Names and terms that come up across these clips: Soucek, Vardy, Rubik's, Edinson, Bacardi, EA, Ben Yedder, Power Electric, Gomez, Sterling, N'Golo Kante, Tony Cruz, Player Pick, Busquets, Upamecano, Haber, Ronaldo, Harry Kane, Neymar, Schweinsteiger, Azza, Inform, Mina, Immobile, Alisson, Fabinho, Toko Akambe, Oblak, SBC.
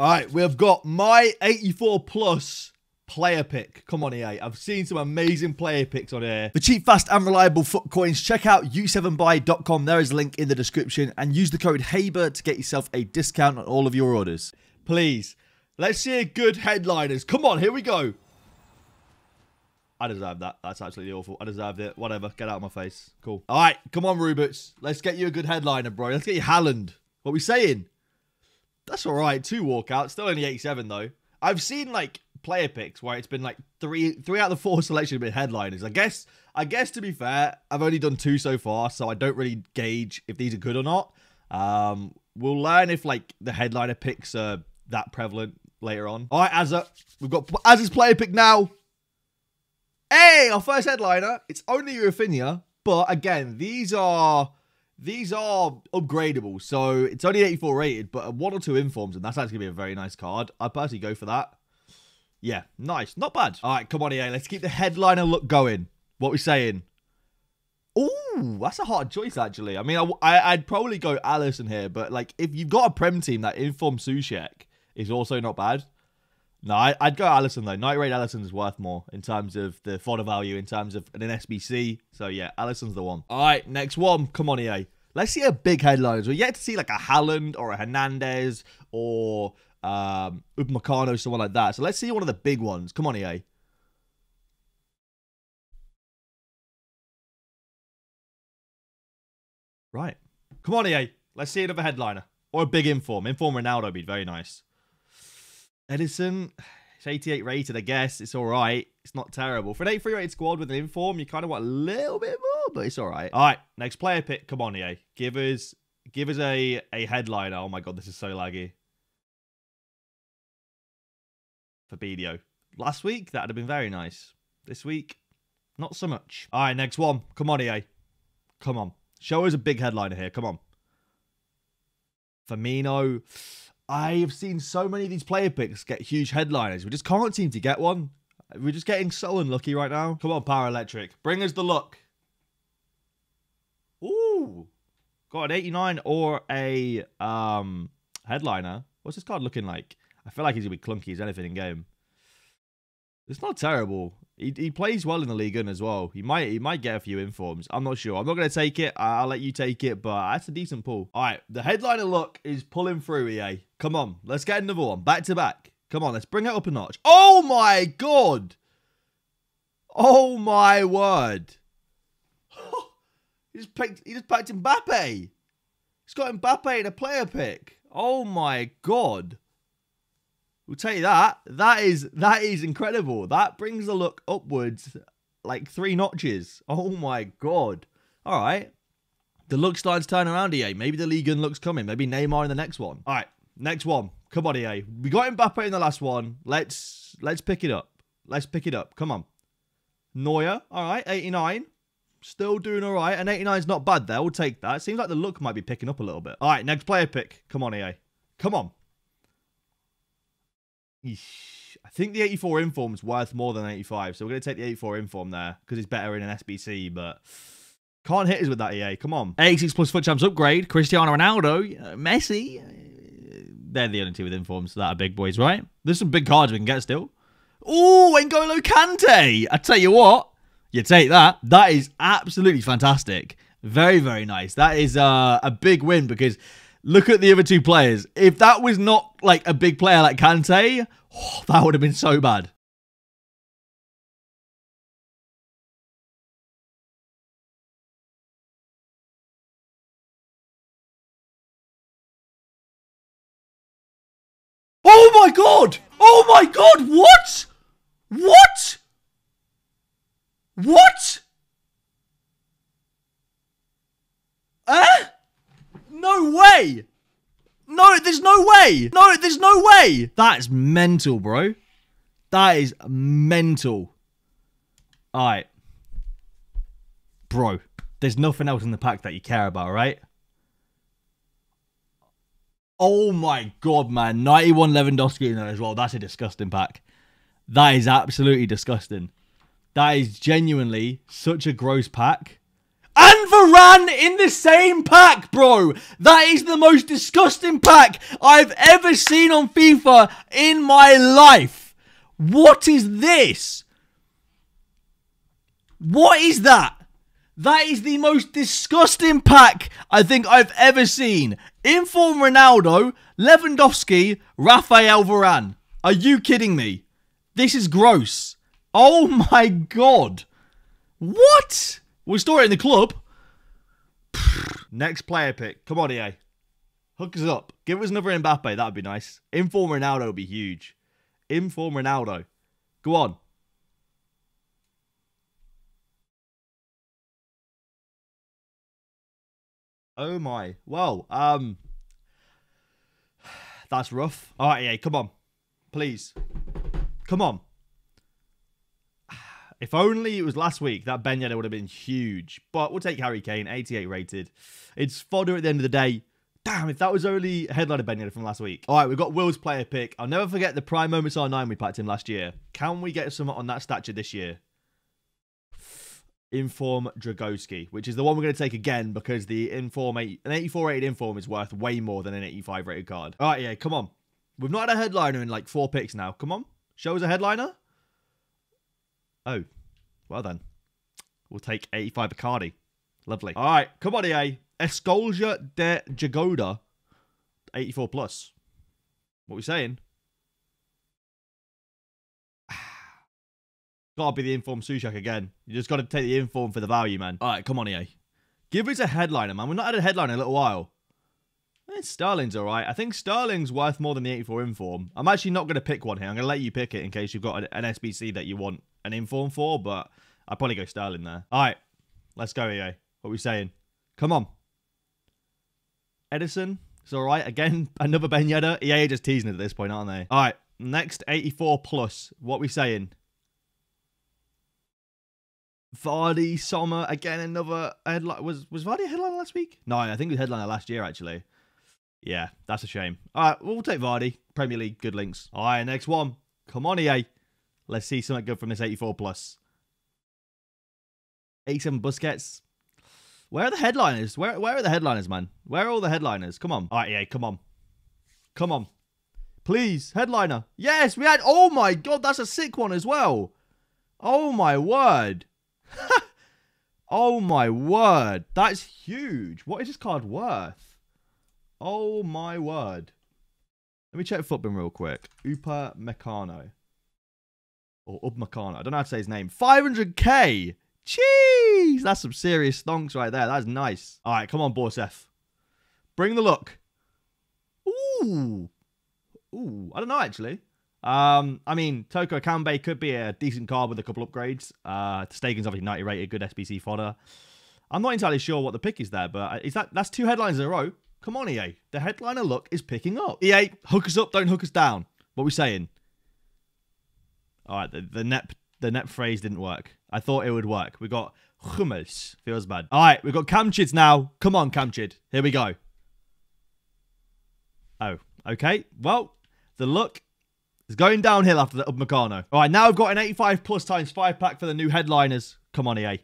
All right, we've got my 84 plus player pick. Come on, EA. I've seen some amazing player picks on here. For cheap, fast, and reliable foot coins, check out u7buy.com. There is a link in the description. And use the code Haber to get yourself a discount on all of your orders. Please, let's see a good headliners. Come on, here we go. I deserve that. That's absolutely awful. I deserved it. Whatever. Get out of my face. Cool. All right, come on, Rubik's. Let's get you a good headliner, bro. Let's get you Haaland. What are we saying? That's all right. Two walkouts. Still only 87, though. I've seen, like, player picks where it's been like three out of the four selections have been headliners. I guess to be fair, I've only done two so far, so I don't really gauge if these are good or not. We'll learn if like the headliner picks are that prevalent later on. All right, Azza, we've got Azza's player pick now. Hey, our first headliner. It's only Eurythmia, but again, these are upgradable, so it's only 84 rated, but one or two informs, and that's actually gonna be a very nice card. I personally go for that. Yeah, nice. Not bad. All right, come on, EA. Let's keep the headliner look going. What are we saying? Ooh, that's a hard choice, actually. I mean, I'd probably go Alisson here, but, like, if you've got a Prem team, that informed Soucek is also not bad. No, I'd go Alisson, though. Night Raid Alisson is worth more in terms of the fodder value, in terms of an SBC. So, yeah, Alisson's the one. All right, next one. Come on, EA. Let's see a big headliner. We're yet to see, like, a Haaland or a Hernandez or Upamecano, someone like that. So let's see one of the big ones. Come on, EA. Right. Come on, EA. Let's see another headliner. Or a big inform. Inform Ronaldo would be very nice. Edinson. It's 88 rated, I guess. It's all right. It's not terrible. For an 83 rated squad with an inform, you kind of want a little bit more, but it's all right. All right. Next player pick. Come on, EA. Give us a headliner. Oh, my God. This is so laggy. Fabinho. Last week, that would have been very nice. This week, not so much. All right, next one. Come on, EA. Come on. Show us a big headliner here. Come on. Firmino. I have seen so many of these player picks get huge headliners. We just can't seem to get one. We're just getting so unlucky right now. Come on, Power Electric. Bring us the luck. Ooh. Got an 89 or a headliner. What's this card looking like? I feel like he's going to be clunky as anything in game. It's not terrible. He plays well in the league as well. He might get a few informs. I'm not sure. I'm not going to take it. I'll let you take it, but that's a decent pull. All right, the headliner look is pulling through, EA. Come on, let's get another one. Back to back. Come on, let's bring it up a notch. Oh, my God. Oh, my word. he just packed Mbappe. He's got Mbappe in a player pick. Oh, my God. We'll take that. That is incredible. That brings the look upwards like 3 notches. Oh my God. All right. The look starts turning around, EA. Maybe the league and look's coming. Maybe Neymar in the next one. All right. Next one. Come on, EA. We got Mbappe in the last one. Let's pick it up. Let's pick it up. Come on. Neuer. All right. 89. Still doing all right. And 89's not bad there. We'll take that. Seems like the look might be picking up a little bit. All right. Next player pick. Come on, EA. Come on. I think the 84 inform is worth more than 85, so we're going to take the 84 inform there because it's better in an SBC, but can't hit us with that, EA. Come on. 86 plus foot champs upgrade, Cristiano Ronaldo, Messi. They're the only two with informs that are big boys, right? There's some big cards we can get still. Oh, N'Golo Kante. I tell you what, you take that. That is absolutely fantastic. Very, very nice. That is a big win because... Look at the other two players. If that was not, like, a big player like Kante, oh, that would have been so bad. Oh, my God! Oh, my God! What? What? What? Huh? No way! No, there's no way! No, there's no way! That's mental, bro. That is mental. Alright. Bro, there's nothing else in the pack that you care about, right? Oh my God, man. 91 Lewandowski in there as well. That's a disgusting pack. That is absolutely disgusting. That is genuinely such a gross pack. and Varane in the same pack, bro. That is the most disgusting pack I've ever seen on FIFA in my life. What is this? What is that? That is the most disgusting pack I think I've ever seen. Inform Ronaldo, Lewandowski, Rafael Varane. Are you kidding me? This is gross. Oh my god. What? We'll store it in the club. Next player pick. Come on, EA. Hook us up. Give us another Mbappe. That'd be nice. Inform Ronaldo would be huge. Inform Ronaldo. Go on. Oh my. Well, that's rough. All right, EA, come on. Please. Come on. If only it was last week, that Ben Yedder would have been huge. But we'll take Harry Kane, 88 rated. It's fodder at the end of the day. Damn, if that was only headliner Ben Yedder from last week. All right, we've got Will's player pick. I'll never forget the prime moments R9 we packed him last year. Can we get someone on that stature this year? Inform Dragoski, which is the one we're going to take again because the inform an 84 rated inform is worth way more than an 85 rated card. All right, yeah, come on. We've not had a headliner in like 4 picks now. Come on, show us a headliner. Oh, well then. We'll take 85 Bacardi. Lovely. All right, come on, EA. Escolja de Jagoda, 84 plus. What are we saying? Gotta be the inform Soucek again. You just gotta take the inform for the value, man. All right, come on, EA. Give us a headliner, man. We've not had a headliner in a little while. Sterling's all right. I think Sterling's worth more than the 84 inform. I'm actually not going to pick one here. I'm going to let you pick it in case you've got an SBC that you want an inform for, but I'd probably go Sterling there. All right, let's go, EA. What are we saying? Come on. Edison, it's all right. Again, another Ben Yedder. EA just teasing it at this point, aren't they? All right, next 84 plus. What are we saying? Vardy, Sommer, again, another headline. Was Vardy a headliner last week? No, I think he was headliner last year, actually. Yeah, that's a shame. All right, we'll take Vardy. Premier League, good links. All right, next one. Come on, EA. Let's see something good from this 84 plus. 87 Busquets. Where are the headliners? Where are the headliners, man? Where are all the headliners? Come on. All right, EA, come on. Come on. Please, headliner. Yes, we had... Oh, my God, that's a sick one as well. Oh, my word. Oh, my word. That's huge. What is this card worth? Oh my word. Let me check Footbin real quick. Upamecano. Or Upamecano. I don't know how to say his name. 500k. Jeez. That's some serious stonks right there. That's nice. All right. Come on, Borsef. Bring the look. Ooh. Ooh. I don't know, actually. I mean, Toko Akambe could be a decent card with a couple upgrades. Stegen's obviously 90 rated. Good SBC fodder. I'm not entirely sure what the pick is there, but is that's 2 headlines in a row. Come on, EA. The headliner look is picking up. EA, hook us up, don't hook us down. What are we saying? All right, the NEP phrase didn't work. I thought it would work. We got Gomez. Feels bad. All right, we've got Kamchid now. Come on, Kamchid. Here we go. Oh, okay. Well, the look is going downhill after the Upamecano. All right, now we've got an 85 plus times 5 pack for the new headliners. Come on, EA.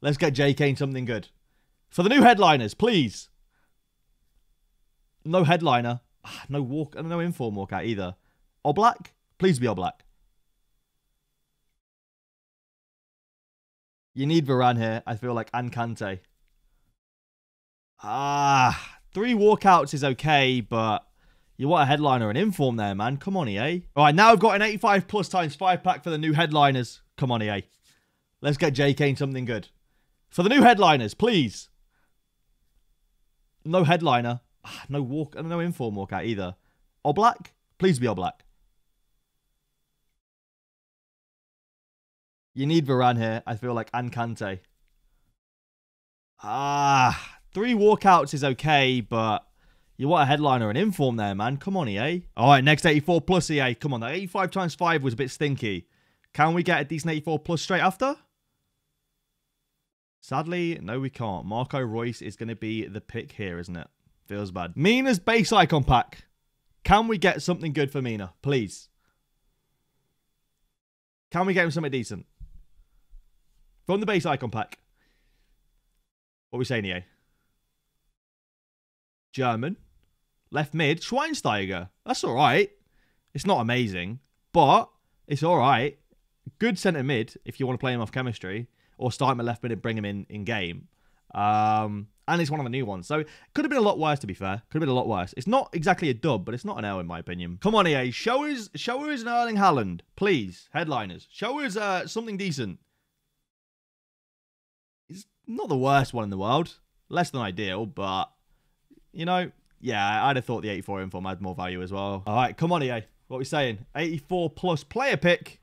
Let's get J. Kane something good. For the new headliners, please. No headliner. No walk. No inform walkout either. Oblak? Please be Oblak. You need Varane here. I feel like Ancante. Ah. 3 walkouts is okay, but you want a headliner and inform there, man. Come on, EA. All right, now I've got an 85 plus times 5 pack for the new headliners. Come on, EA. Let's get J. Kane something good. For the new headliners, please. No headliner. No walk, no inform walkout either. Oblak? Please be Oblak. You need Varane here. I feel like Ancante. Ah, 3 walkouts is okay, but you want a headliner and inform there, man. Come on, EA. All right, next 84 plus, EA. Come on, that 85 times 5 was a bit stinky. Can we get a decent 84 plus straight after? Sadly, no, we can't. Marco Reus is going to be the pick here, isn't it? Feels bad. Mina's base icon pack. Can we get something good for Mina, please? Can we get him something decent? From the base icon pack. What are we saying here? German. Left mid. Schweinsteiger. That's all right. It's not amazing, but it's all right. Good centre mid if you want to play him off chemistry or start him at left mid and bring him in game. And it's one of the new ones. So it could have been a lot worse, to be fair. Could have been a lot worse. It's not exactly a dub, but it's not an L in my opinion. Come on, EA. Show us an Erling Haaland. Please. Headliners. Show us something decent. It's not the worst one in the world. Less than ideal, but, you know, yeah, I'd have thought the 84 inform had more value as well. All right, come on, EA. What are we saying? 84 plus player pick.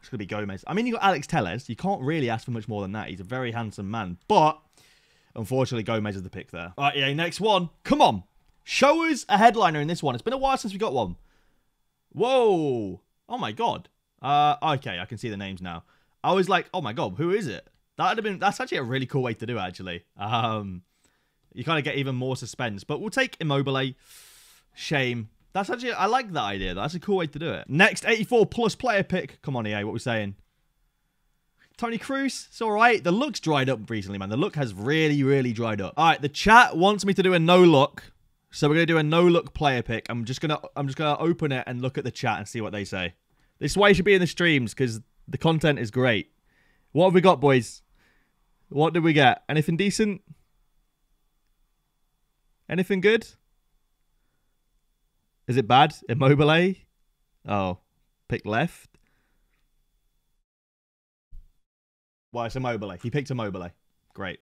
It's going to be Gomez. I mean, you got Alex Telles. You can't really ask for much more than that. He's a very handsome man. But, unfortunately, Gomez is the pick there. All right, yeah, next one. Come on. Show us a headliner in this one. It's been a while since we got one. Whoa. Oh, my God. Okay, I can see the names now. I was like, oh, my God, who is it? That'd have been, that's actually a really cool way to do it, actually. You kind of get even more suspense. But we'll take Immobile. Shame. That's actually, I like that idea. That's a cool way to do it. Next, 84 plus player pick. Come on, EA, what are we saying? Tony Cruz, it's all right. The look's dried up recently, man. The look has really, really dried up. All right, the chat wants me to do a no look. So we're going to do a no look player pick. I'm just gonna open it and look at the chat and see what they say. This way should be in the streams because the content is great. What have we got, boys? What did we get? Anything decent? Anything good? Is it bad? Immobile? Oh. Pick left. Well, it's Immobile. He picked Immobile. Great.